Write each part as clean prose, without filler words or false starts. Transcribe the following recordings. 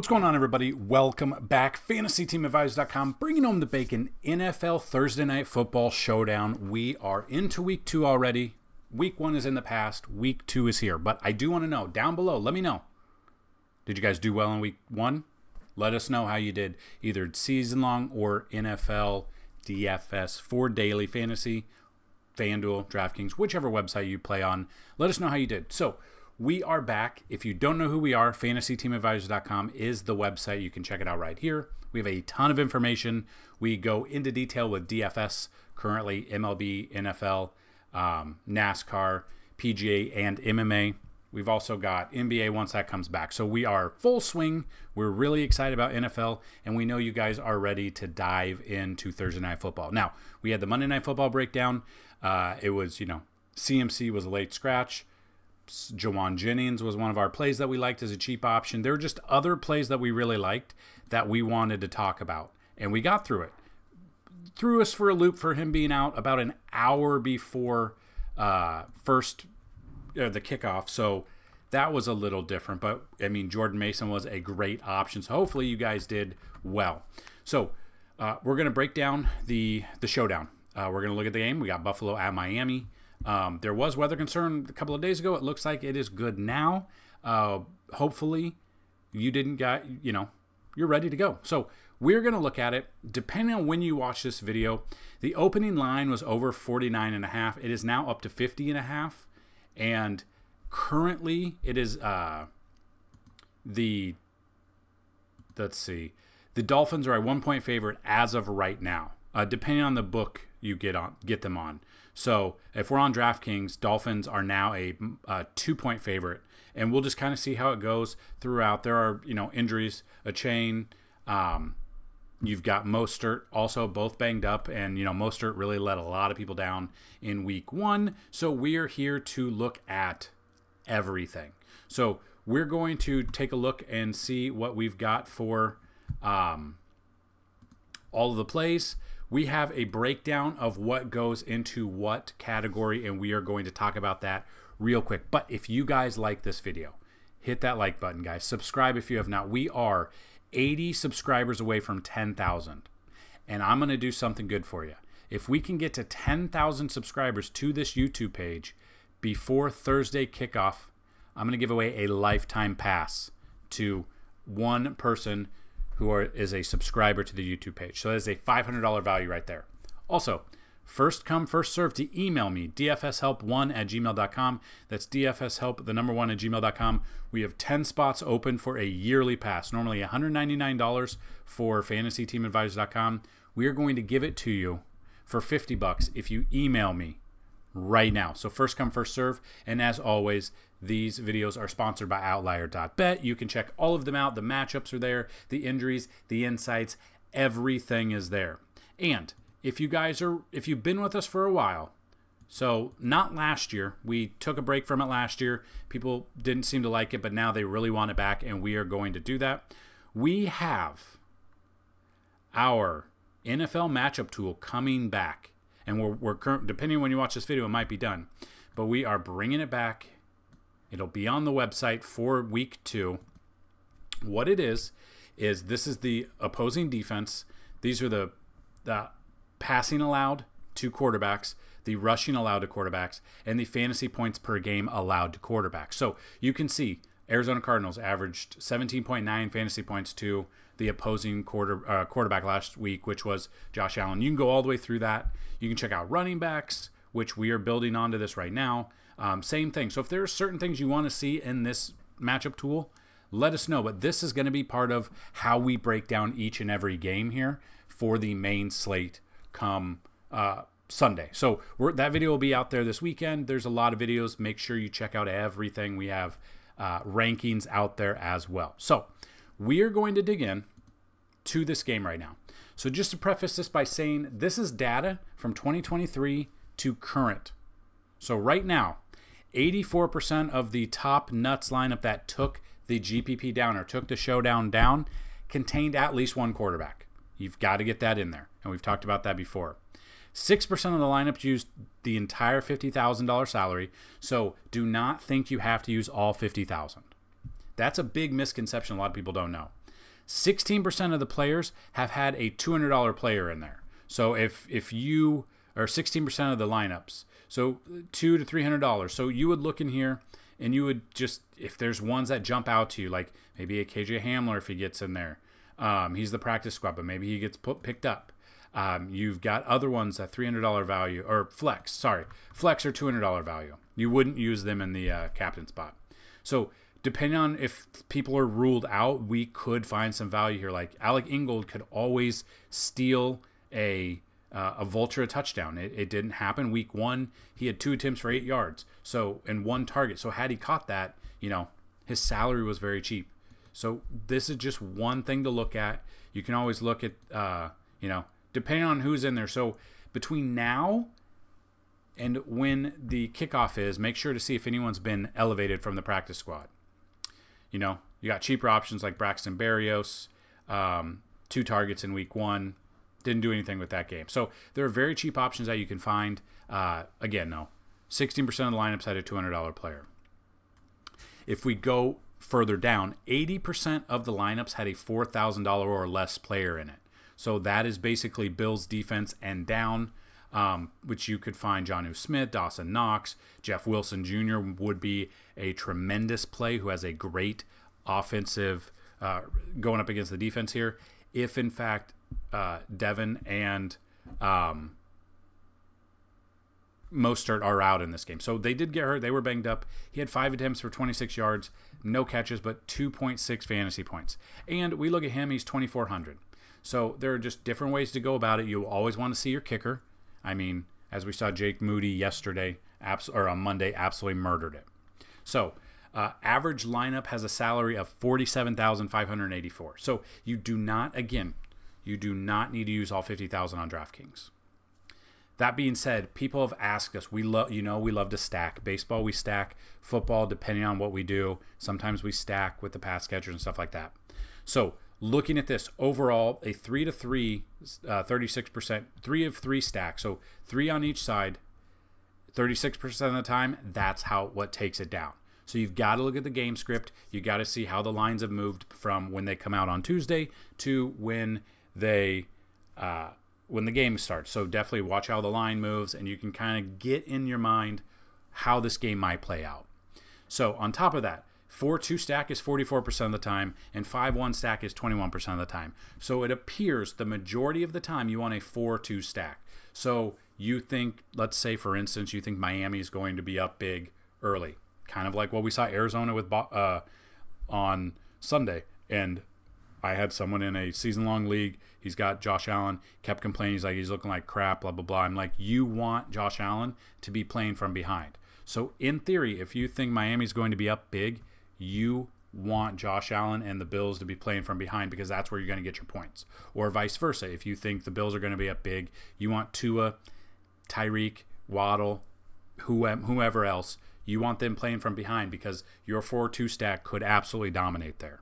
What's going on, everybody? Welcome back. FantasyTeamAdvisors.com bringing home the bacon. NFL Thursday Night Football Showdown. We are into Week 2 already. Week 1 is in the past. Week 2 is here. But I do want to know, down below, let me know. Did you guys do well in Week 1? Let us know how you did, either season-long or NFL DFS for daily fantasy, FanDuel, DraftKings, whichever website you play on. Let us know how you did. So, we are back. If you don't know who we are, FantasyTeamAdvisors.com is the website. You can check it out right here. We have a ton of information. We go into detail with DFS, currently MLB, NFL, NASCAR, PGA, and MMA. We've also got NBA once that comes back. So we are full swing. We're really excited about NFL, and we know you guys are ready to dive into Thursday Night Football. Now, we had the Monday Night Football breakdown. It was, CMC was a late scratch. Jawan Jennings was one of our plays that we liked as a cheap option. There were just other plays that we really liked that we wanted to talk about, and we got through it. Threw us for a loop for him being out about an hour before the kickoff, so that was a little different. But, I mean, Jordan Mason was a great option, so hopefully you guys did well. So we're going to break down the showdown. We're going to look at the game. We got Buffalo at Miami. There was weather concern a couple of days ago. It looks like it is good now. Hopefully you didn't get, you're ready to go. So we're going to look at it. Depending on when you watch this video, the opening line was over 49.5. It is now up to 50.5. And currently it is, the Dolphins are a 1-point favorite as of right now, depending on the book you get them on. So if we're on DraftKings, Dolphins are now a 2-point favorite, and we'll just kind of see how it goes throughout. There are, injuries, a chain. You've got Mostert also both banged up, and, Mostert really let a lot of people down in Week 1. So we are here to look at everything. So we're going to take a look and see what we've got for all of the plays. We have a breakdown of what goes into what category, and we are going to talk about that real quick. But if you guys like this video, hit that like button, guys. Subscribe if you have not. We are 80 subscribers away from 10,000, and I'm going to do something good for you. If we can get to 10,000 subscribers to this YouTube page before Thursday kickoff, I'm going to give away a lifetime pass to one person who is a subscriber to the YouTube page. So that is a $500 value right there. Also, first come, first serve to email me, dfshelp1@gmail.com. That's dfshelp, the number 1 at gmail.com. We have 10 spots open for a yearly pass, normally $199 for fantasyteamadvisors.com. We are going to give it to you for $50 if you email me right now. So first come, first serve. And as always, these videos are sponsored by outlier.bet. You can check all of them out. The matchups are there, the injuries, the insights, everything is there. And if you've been with us for a while, so not last year, we took a break from it last year. People didn't seem to like it, but now they really want it back, and we are going to do that. We have our NFL matchup tool coming back, and we're current, depending on when you watch this video, it might be done, but we are bringing it back. It'll be on the website for Week 2. What it is this is the opposing defense. These are the passing allowed to quarterbacks, the rushing allowed to quarterbacks, and the fantasy points per game allowed to quarterbacks. So you can see Arizona Cardinals averaged 17.9 fantasy points to the opposing quarterback last week, which was Josh Allen. You can go all the way through that. You can check out running backs, which we are building onto this right now. Same thing. So if there are certain things you want to see in this matchup tool, let us know. But this is going to be part of how we break down each and every game here for the main slate come Sunday. So that video will be out there this weekend. There's a lot of videos. Make sure you check out everything. We have rankings out there as well. So we are going to dig in to this game right now. So just to preface this by saying, this is data from 2023 to current. So right now, 84% of the top nuts lineup that took the GPP down or took the showdown down contained at least one quarterback. You've got to get that in there, and we've talked about that before. 6% of the lineups used the entire $50,000 salary, so do not think you have to use all $50,000. That's a big misconception a lot of people don't know. 16% of the players have had a $200 player in there. So if you are 16% of the lineups, so $200 to $300. So you would look in here and you would just, if there's ones that jump out to you, like maybe a KJ Hamler, if he gets in there, he's the practice squad, but maybe he gets picked up. You've got other ones that $300 value, or flex, sorry, flex or $200 value. You wouldn't use them in the captain spot. So depending on if people are ruled out, we could find some value here. Like Alec Ingold could always steal a vulture touchdown. It didn't happen week one. He had 2 attempts for 8 yards, so, and 1 target. So had he caught that, you know, his salary was very cheap. So this is just one thing to look at. You can always look at, you know, depending on who's in there. So between now and when the kickoff is, make sure to see if anyone's been elevated from the practice squad. You know, you got cheaper options like Braxton Berrios, 2 targets in week one. Didn't do anything with that game. So there are very cheap options that you can find. Again, though, 16% of the lineups had a $200 player. If we go further down, 80% of the lineups had a $4,000 or less player in it. So that is basically Bills defense and down, which you could find Jonnu Smith, Dawson Knox, Jeff Wilson Jr. would be a tremendous play, who has a great offensive going up against the defense here. If, in fact, Devin and Mostert are out in this game. So they did get hurt. They were banged up. He had 5 attempts for 26 yards, no catches, but 2.6 fantasy points. And we look at him, he's 2,400. So there are just different ways to go about it. You always want to see your kicker. I mean, as we saw Jake Moody yesterday, or on Monday, absolutely murdered it. So average lineup has a salary of $47,584. So you do not, again, you do not need to use all 50,000 on DraftKings. That being said, people have asked us, we love to stack. Baseball, we stack. Football, depending on what we do, sometimes we stack with the pass catchers and stuff like that. So looking at this overall, a 3-to-3, 36%, 3 of 3 stack. So 3 on each side, 36% of the time, that's what takes it down. So you've got to look at the game script. You got to see how the lines have moved from when they come out on Tuesday to when they when the game starts. So definitely watch how the line moves, and you can kind of get in your mind how this game might play out. So on top of that, 4-2 stack is 44% of the time, and 5-1 stack is 21% of the time. So it appears the majority of the time you want a 4-2 stack. So you think, let's say for instance, you think Miami is going to be up big early, kind of like what we saw Arizona with on Sunday. And I had someone in a season-long league. He's got Josh Allen, kept complaining. He's like, he's looking like crap, blah, blah, blah. I'm like, you want Josh Allen to be playing from behind. So in theory, if you think Miami's going to be up big, you want Josh Allen and the Bills to be playing from behind, because that's where you're going to get your points. Or vice versa. If you think the Bills are going to be up big, you want Tua, Tyreek, Waddle, whoever else, you want them playing from behind, because your 4-2 stack could absolutely dominate there.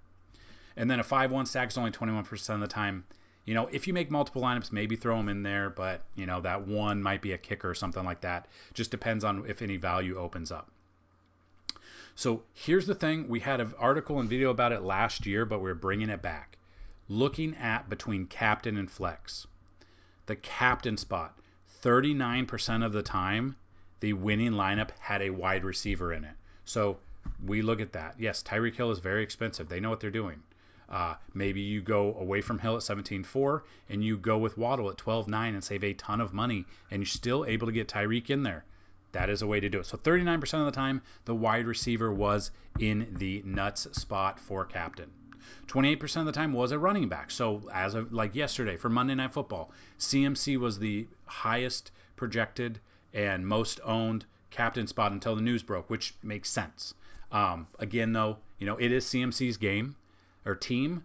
And then a 5-1 stack is only 21% of the time. You know, if you make multiple lineups, maybe throw them in there, but, you know, that one might be a kicker or something like that. Just depends on if any value opens up. So here's the thing. We had an article and video about it last year, but we're bringing it back. Looking at between captain and flex. The captain spot, 39% of the time, the winning lineup had a wide receiver in it. So we look at that. Yes, Tyreek Hill is very expensive. They know what they're doing. Maybe you go away from Hill at 17.4 and you go with Waddle at 12.9 and save a ton of money, and you're still able to get Tyreek in there. That is a way to do it. So 39% of the time, the wide receiver was in the nuts spot for captain. 28% of the time was a running back. So as of like yesterday for Monday Night Football, CMC was the highest projected and most owned captain spot until the news broke, which makes sense. Again, though, you know, it is CMC's game. Or team.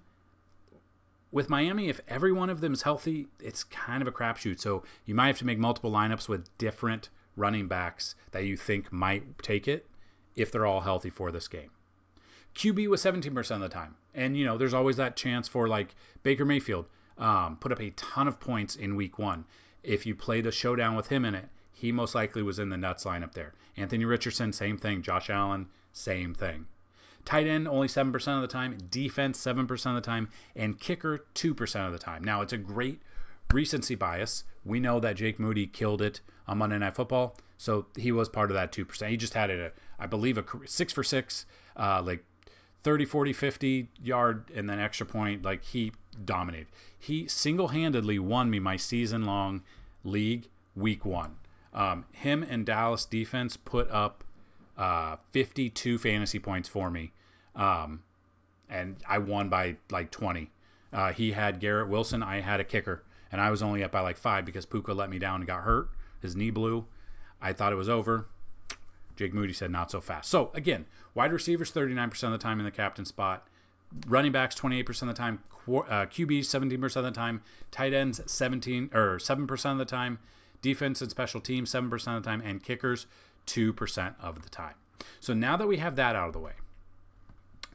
With Miami, if every one of them is healthy, it's kind of a crapshoot. So you might have to make multiple lineups with different running backs that you think might take it if they're all healthy for this game. QB was 17% of the time. And, you know, there's always that chance for, like, Baker Mayfield put up a ton of points in week one. If you played a showdown with him in it, he most likely was in the nuts lineup there. Anthony Richardson, same thing. Josh Allen, same thing. Tight end, only 7% of the time. Defense, 7% of the time. And kicker, 2% of the time. Now, it's a great recency bias. We know that Jake Moody killed it on Monday Night Football, so he was part of that 2%. He just had it, I believe, a 6 for 6, like 30, 40, 50 yard, and then extra point. Like, he dominated. He single-handedly won me my season-long league week one. Him and Dallas defense put up 52 fantasy points for me, and I won by like 20. He had Garrett Wilson. I had a kicker, and I was only up by like 5 because Puka let me down and got hurt. His knee blew. I thought it was over. Jake Moody said not so fast. So, again, wide receivers 39% of the time in the captain spot. Running backs 28% of the time. QBs 17% of the time. Tight ends 7% of the time. Defense and special teams 7% of the time, and kickers 2% of the time. So now that we have that out of the way,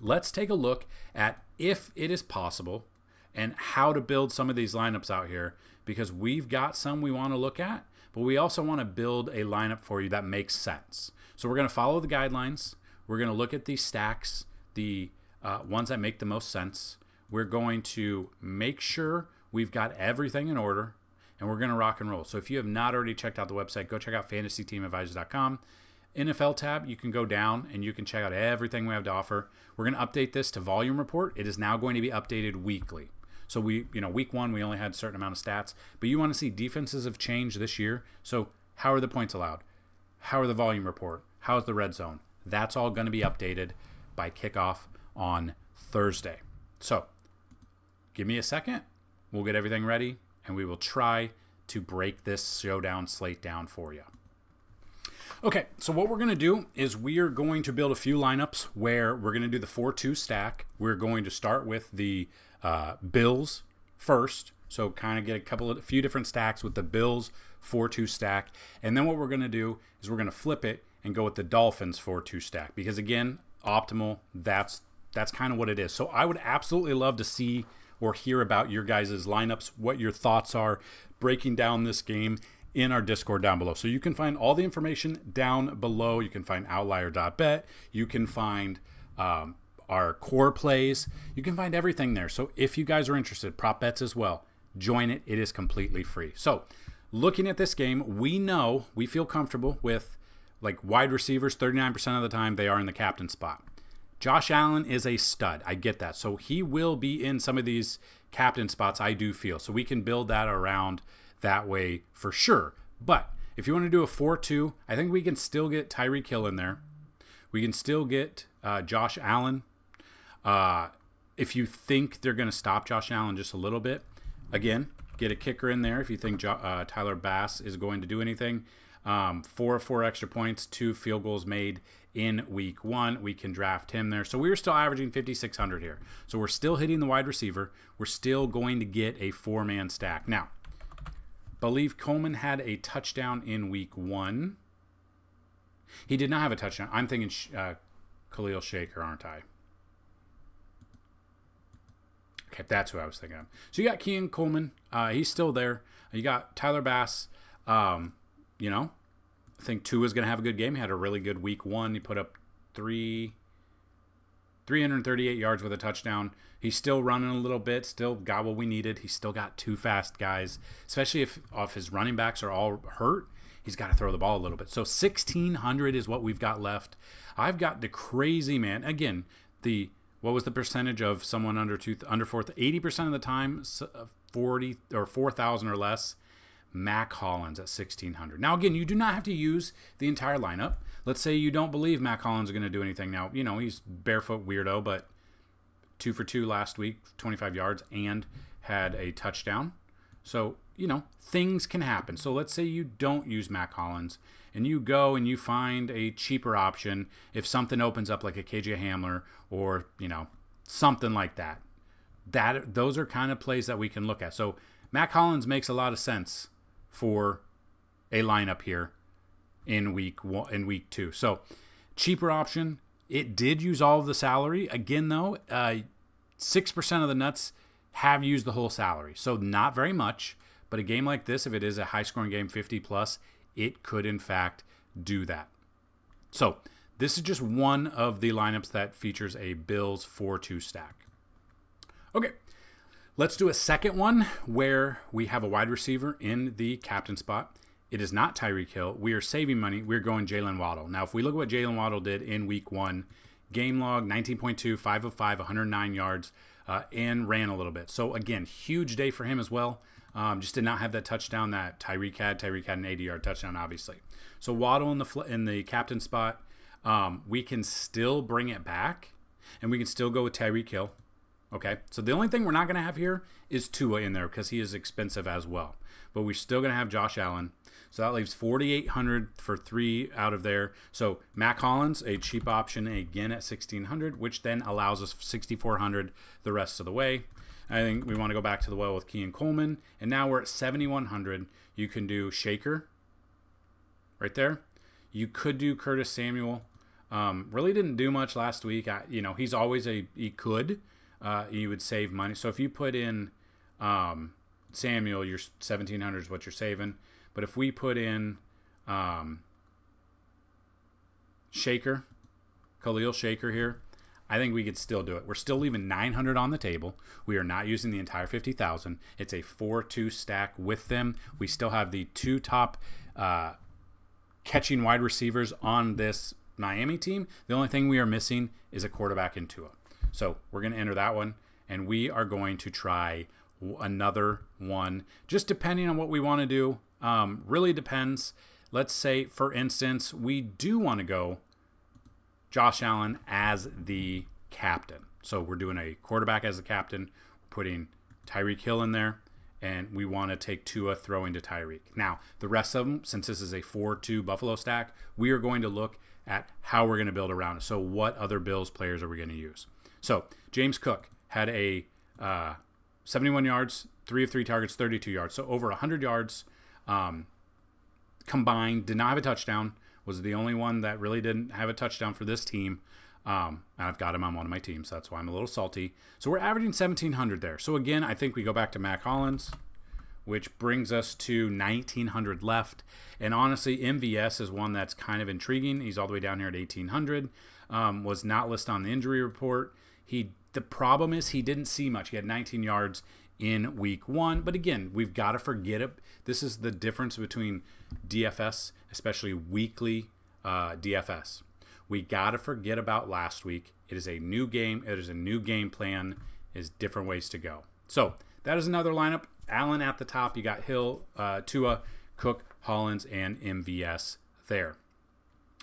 let's take a look at if it is possible and how to build some of these lineups out here, because we've got some we want to look at, but we also want to build a lineup for you that makes sense. So we're going to follow the guidelines. We're going to look at the stacks, the ones that make the most sense. We're going to make sure we've got everything in order, and we're going to rock and roll. So if you have not already checked out the website, go check out FantasyTeamAdvisors.com. NFL tab, you can go down and you can check out everything we have to offer. We're going to update this to volume report. It is now going to be updated weekly. So week one, we only had a certain amount of stats. But you want to see defenses have changed this year. So how are the points allowed? How are the volume report? How is the red zone? That's all going to be updated by kickoff on Thursday. So give me a second. We'll get everything ready, and we will try to break this showdown slate down for you. Okay, so what we're going to do is we are going to build a few lineups where we're going to do the 4-2 stack. We're going to start with the Bills first, so kind of get a few different stacks with the Bills 4-2 stack. And then what we're going to do is we're going to flip it and go with the Dolphins 4-2 stack, because, again, optimal, that's kind of what it is. So I would absolutely love to see or hear about your guys' lineups, what your thoughts are, breaking down this game in our Discord down below. So you can find all the information down below. You can find outlier.bet. You can find our core plays. You can find everything there. So if you guys are interested, prop bets as well, join it. It is completely free. So looking at this game, we feel comfortable with like wide receivers, 39% of the time they are in the captain spot. Josh Allen is a stud. I get that. So he will be in some of these captain spots, I do feel. So we can build that around that way for sure. But if you want to do a 4-2, I think we can still get Tyreek Hill in there. We can still get Josh Allen. If you think they're going to stop Josh Allen just a little bit, again, get a kicker in there if you think Tyler Bass is going to do anything. 4 of 4 extra points, 2 field goals made in week one. We can draft him there. So we're still averaging 5,600 here. So we're still hitting the wide receiver. We're still going to get a 4-man stack. Now, believe Coleman had a touchdown in week one. He did not have a touchdown. I'm thinking Khalil Shakir, aren't I? Okay, that's who I was thinking of. So you got Keon Coleman. He's still there. You got Tyler Bass. You know, I think Tua is going to have a good game. He had a really good week one. He put up 338 yards with a touchdown. He's still running a little bit, still got what we needed. He's still got 2 fast guys, especially if his running backs are all hurt. He's got to throw the ball a little bit. So 1,600 is what we've got left. I've got the crazy man. Again, what was the percentage of someone under 80% of the time, 4,000 or less. Mack Hollins at 1,600. Now, again, you do not have to use the entire lineup. Let's say you don't believe Mack Hollins is going to do anything. Now, you know, he's barefoot weirdo, but 2 for 2 last week, 25 yards, and had a touchdown. So, you know, things can happen. So let's say you don't use Mack Hollins and you go and you find a cheaper option if something opens up like a KJ Hamler or, you know, something like that. Those are kind of plays that we can look at. So Mack Hollins makes a lot of sense for a lineup here in week two. So cheaper option. It did use all of the salary. Again, though, 6% of the nuts have used the whole salary. So not very much, but a game like this, if it is a high scoring game, 50 plus, it could in fact do that. So This is just one of the lineups that features a Bills 4-2 stack. Okay, let's do a second one where we have a wide receiver in the captain spot. It is not Tyreek Hill. We are saving money. We're going Jaylen Waddle. Now, if we look at what Jaylen Waddle did in Week 1, game log, 19.2, 5 of 5, 109 yards, and ran a little bit. So, again, huge day for him as well. Just did not have that touchdown that Tyreek had. Tyreek had an 80-yard touchdown, obviously. So, Waddle in the captain spot. We can still bring it back, and we can still go with Tyreek Hill. Okay, so the only thing we're not going to have here is Tua in there because he is expensive as well. But we're still going to have Josh Allen. So that leaves 4,800 for three out of there. So Mack Hollins, a cheap option again at 1,600, which then allows us 6,400 the rest of the way. I think we want to go back to the well with Keon Coleman. And now we're at 7,100. You can do Shakir right there. You could do Curtis Samuel. Really didn't do much last week. He's always you would save money. So if you put in Samuel, your 1,700 is what you're saving. But if we put in Khalil Shakir here, I think we could still do it. We're still leaving 900 on the table. We are not using the entire 50,000. It's a 4-2 stack with them. We still have the two top catching wide receivers on this Miami team. The only thing we are missing is a quarterback in Tua. So we're going to enter that one, and we are going to try another one, just depending on what we want to do. Really depends. Let's say, for instance, we do want to go Josh Allen as the captain. So we're doing a quarterback as the captain, putting Tyreek Hill in there. And we want to take Tua throwing to Tyreek. Now, the rest of them, since this is a 4-2 Buffalo stack, we are going to look at how we're going to build around it. So what other Bills players are we going to use? So James Cook had a 71 yards, 3 of 3 targets, 32 yards. So over 100 yards combined. Did not have a touchdown. Was the only one that really didn't have a touchdown for this team. I've got him on one of my teams, so that's why I'm a little salty. So we're averaging 1,700 there. So again, I think we go back to Mack Hollins, which brings us to 1,900 left. And honestly, MVS is one that's kind of intriguing. He's all the way down here at 1,800. Was not listed on the injury report. The problem is he didn't see much. He had 19 yards in Week 1. But again, we've got to forget it. This is the difference between DFS, especially weekly DFS. We got to forget about last week. It is a new game. It is a new game plan. It is different ways to go. So that is another lineup. Allen at the top. You got Hill, Tua, Cook, Hollins, and MVS there.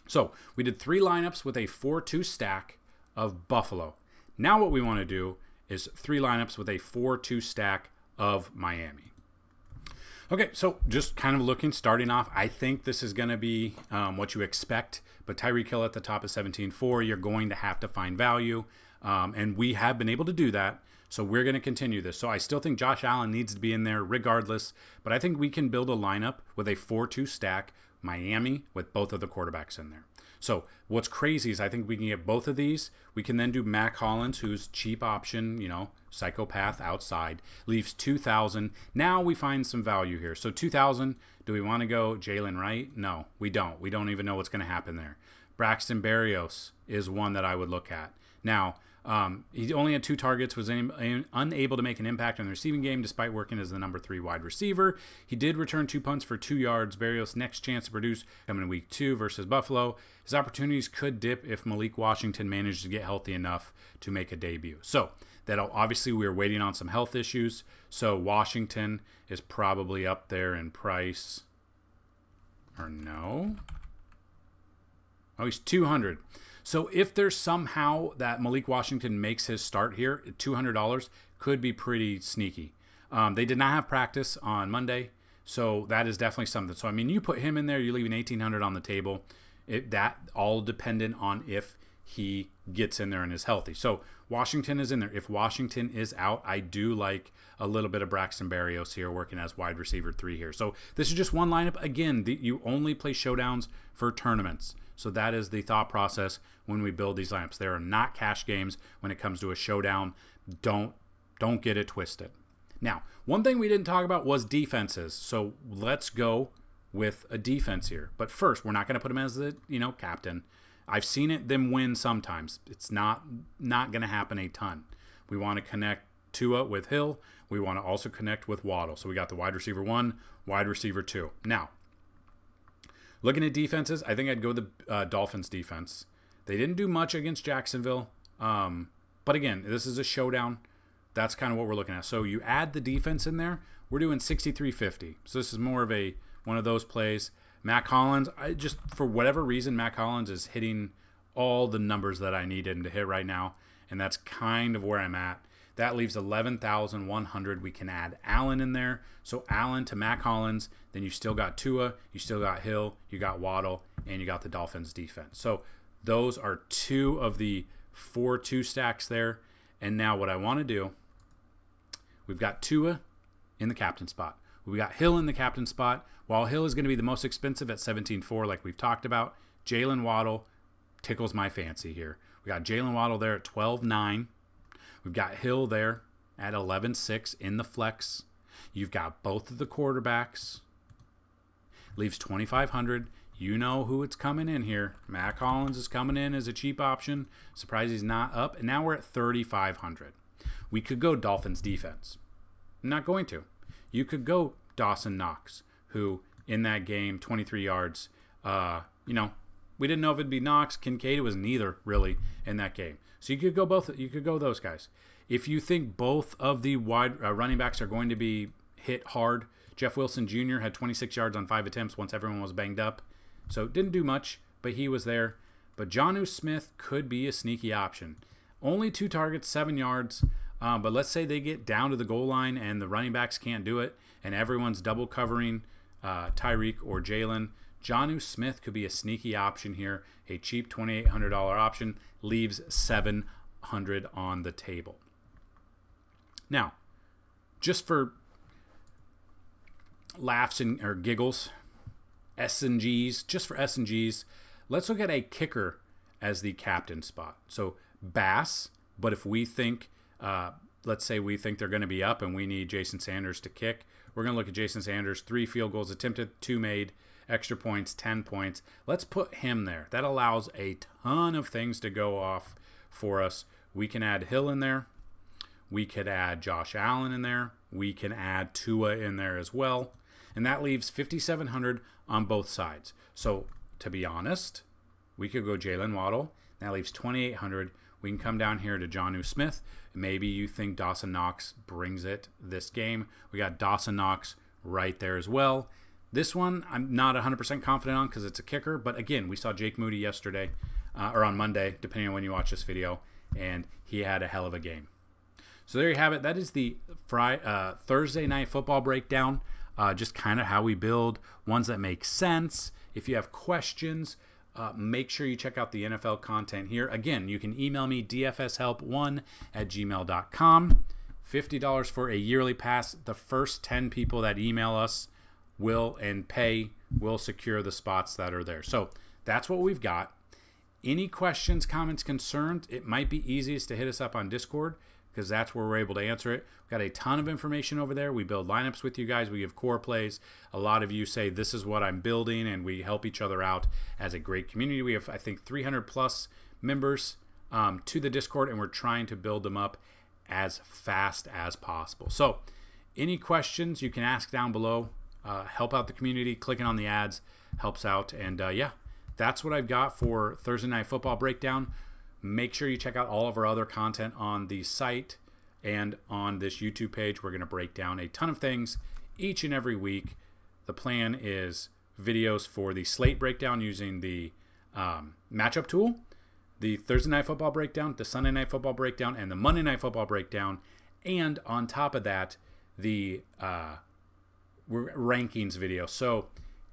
So we did three lineups with a 4-2 stack of Buffalo. Now what we want to do is three lineups with a 4-2 stack of Miami. Okay, so just kind of starting off, I think this is going to be what you expect, but Tyreek Hill at the top is 17.4. You're going to have to find value, and we have been able to do that, so we're going to continue this. So I still think Josh Allen needs to be in there regardless, but I think we can build a lineup with a 4-2 stack Miami with both of the quarterbacks in there. So what's crazy is I think we can get both of these. We can then do Mack Hollins, who's cheap option, psychopath outside, leaves 2,000. Now we find some value here. So 2,000, do we want to go Jalen Wright? No, we don't. We don't even know what's going to happen there. Braxton Berrios is one that I would look at. Now, he only had 2 targets, was unable to make an impact on the receiving game despite working as the number 3 wide receiver. He did return 2 punts for 2 yards. Berrios' next chance to produce coming in Week 2 versus Buffalo. His opportunities could dip if Malik Washington managed to get healthy enough to make a debut. So that obviously we are waiting on some health issues. So Washington is probably up there in price. Or no? Oh, he's 200. So if there's somehow that Malik Washington makes his start here, $200 could be pretty sneaky. They did not have practice on Monday, so that is definitely something. So, I mean, you put him in there, you're leaving 1,800 on the table. That all dependent on if he gets in there and is healthy. So Washington is in there. If Washington is out, I do like a little bit of Braxton Berrios here working as wide receiver 3 here. So this is just one lineup. Again, you only play showdowns for tournaments. So that is the thought process when we build these lineups. They are not cash games when it comes to a showdown. Don't get it twisted. Now, one thing we didn't talk about was defenses. So let's go with a defense here. But first, we're not going to put him as the captain. I've seen it them win sometimes. It's not going to happen a ton. We want to connect Tua with Hill. We want to also connect with Waddle. So we got the wide receiver 1, wide receiver 2. Now, looking at defenses, I think I'd go the Dolphins defense. They didn't do much against Jacksonville. But again, this is a showdown. That's kind of what we're looking at. So you add the defense in there. We're doing 63-50. So this is more of a one of those plays. Mack Hollins, I just, for whatever reason, Mack Hollins is hitting all the numbers that I need him to hit right now. And that's kind of where I'm at. That leaves 11,100. We can add Allen in there. So Allen to Mack Hollins. Then you still got Tua. You still got Hill. You got Waddle. And you got the Dolphins defense. So those are two of the 4-2 stacks there. And now what I want to do, we've got Tua in the captain spot. We got Hill in the captain spot. While Hill is going to be the most expensive at 17.4, like we've talked about, Jaylen Waddle tickles my fancy here. We got Jaylen Waddle there at 12.9. We've got Hill there at 11.6 in the flex. You've got both of the quarterbacks. Leaves 2,500. You know who it's coming in here. Mack Hollins is coming in as a cheap option. Surprised he's not up. And now we're at 3,500. We could go Dolphins defense. I'm not going to. You could go Dawson Knox, who in that game, 23 yards, you know, we didn't know if it'd be Knox. Kincaid, it was neither really in that game. So you could go both. You could go those guys. If you think both of the wide running backs are going to be hit hard, Jeff Wilson Jr. had 26 yards on 5 attempts once everyone was banged up. So didn't do much, but he was there. But Jonnu Smith could be a sneaky option. Only 2 targets, 7 yards. But let's say they get down to the goal line and the running backs can't do it and everyone's double covering Tyreek or Jaylen. Jonnu Smith could be a sneaky option here. A cheap $2,800 option, leaves $700 on the table. Now, just for laughs and or giggles, S&Gs, just for S&Gs, let's look at a kicker as the captain spot. So Bass, but if we think, let's say we think they're going to be up and we need Jason Sanders to kick, we're going to look at Jason Sanders, 3 field goals attempted, 2 made, extra points, 10 points. Let's put him there. That allows a ton of things to go off for us. We can add Hill in there. We could add Josh Allen in there. We can add Tua in there as well. And that leaves 5,700 on both sides. So to be honest, we could go Jaylen Waddle. That leaves 2,800. We can come down here to Jonnu Smith. Maybe you think Dawson Knox brings it this game. We got Dawson Knox right there as well. This one I'm not 100% confident on because it's a kicker. But again, we saw Jake Moody yesterday or on Monday, depending on when you watch this video, and he had a hell of a game. So there you have it. That is the Thursday Night Football breakdown. Just kind of how we build ones that make sense. If you have questions, make sure you check out the NFL content here. Again, you can email me dfshelp1@gmail.com. $50 for a yearly pass. The first 10 people that email us will secure the spots that are there. So that's what we've got. Any questions, comments, concerns, it might be easiest to hit us up on Discord, because that's where we're able to answer it. We've got a ton of information over there. We build lineups with you guys. We give core plays. A lot of you say, this is what I'm building, and we help each other out as a great community. We have, I think, 300-plus members to the Discord, and we're trying to build them up as fast as possible. So any questions you can ask down below. Help out the community. Clicking on the ads helps out. And, yeah, that's what I've got for Thursday Night Football Breakdown. Make sure you check out all of our other content on the site and on this YouTube page. We're going to break down a ton of things each and every week. The plan is videos for the slate breakdown using the matchup tool, the Thursday Night Football breakdown, the Sunday Night Football breakdown, and the Monday Night Football breakdown. And on top of that, the rankings video. So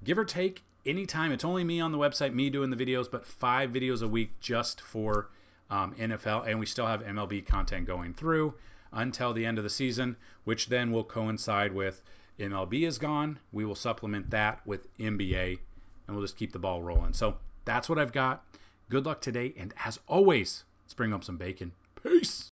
give or take any time. It's only me on the website, me doing the videos, but 5 videos a week just for NFL, and we still have MLB content going through until the end of the season, which then will coincide with MLB is gone. We will supplement that with NBA, and we'll just keep the ball rolling. So that's what I've got. Good luck today, and as always, let's bring home some bacon. Peace.